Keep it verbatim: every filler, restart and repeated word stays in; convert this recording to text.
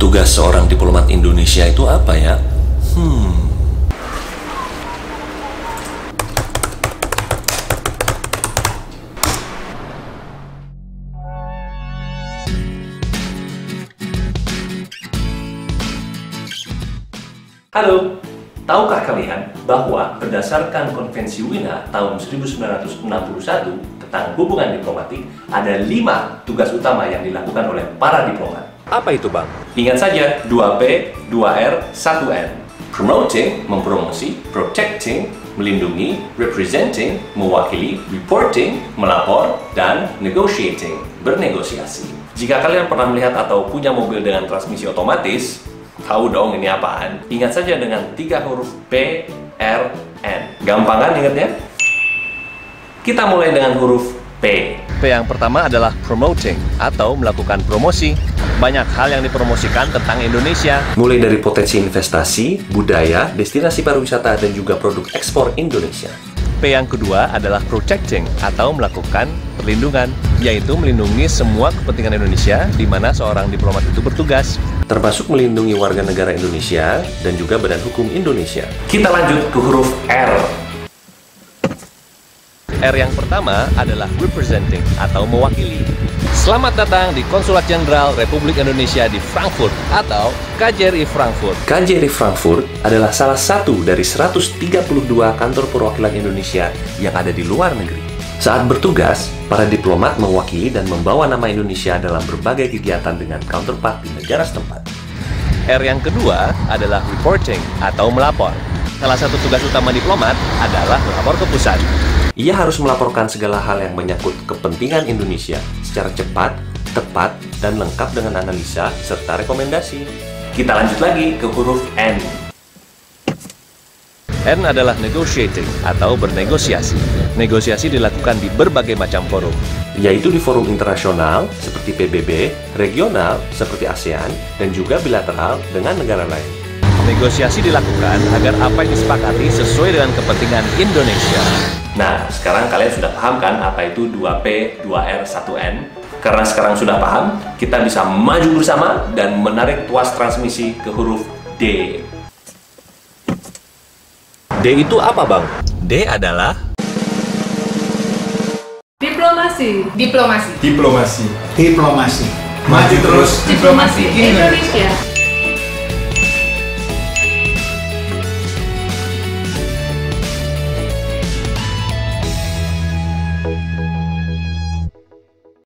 Tugas seorang diplomat Indonesia itu apa ya? Hmm. Halo, tahukah kalian bahwa berdasarkan Konvensi Wina tahun seribu sembilan ratus enam puluh satu tentang hubungan diplomatik ada lima tugas utama yang dilakukan oleh para diplomat. Apa itu, Bang? Ingat saja, dua P, dua R, satu N. Promoting, mempromosi, protecting, melindungi, representing, mewakili, reporting, melapor, dan negotiating, bernegosiasi. Jika kalian pernah melihat atau punya mobil dengan transmisi otomatis, tahu dong ini apaan? Ingat saja dengan tiga huruf P R N. Gampang kan ingatnya? Kita mulai dengan huruf P. P yang pertama adalah promoting atau melakukan promosi. Banyak hal yang dipromosikan tentang Indonesia. Mulai dari potensi investasi, budaya, destinasi pariwisata, dan juga produk ekspor Indonesia. P yang kedua adalah protecting atau melakukan perlindungan, yaitu melindungi semua kepentingan Indonesia di mana seorang diplomat itu bertugas, termasuk melindungi warga negara Indonesia dan juga badan hukum Indonesia. Kita lanjut ke huruf R. R yang pertama adalah representing atau mewakili. Selamat datang di Konsulat Jenderal Republik Indonesia di Frankfurt atau K J R I Frankfurt. K J R I Frankfurt adalah salah satu dari seratus tiga puluh dua kantor perwakilan Indonesia yang ada di luar negeri. Saat bertugas, para diplomat mewakili dan membawa nama Indonesia dalam berbagai kegiatan dengan counterpart di negara setempat. R yang kedua adalah reporting atau melapor. Salah satu tugas utama diplomat adalah melapor ke pusat. Ia harus melaporkan segala hal yang menyangkut kepentingan Indonesia secara cepat, tepat, dan lengkap dengan analisa serta rekomendasi. Kita lanjut lagi ke huruf N. N adalah negotiating atau bernegosiasi. Negosiasi dilakukan di berbagai macam forum, yaitu di forum internasional seperti P B B, regional seperti ASEAN, dan juga bilateral dengan negara lain. Negosiasi dilakukan agar apa yang disepakati sesuai dengan kepentingan Indonesia. Nah, sekarang kalian sudah paham kan apa itu dua P, dua R, satu N? Karena sekarang sudah paham, kita bisa maju bersama dan menarik tuas transmisi ke huruf D. D itu apa, Bang? D adalah diplomasi. Diplomasi. Diplomasi. Diplomasi. Maju terus diplomasi Indonesia.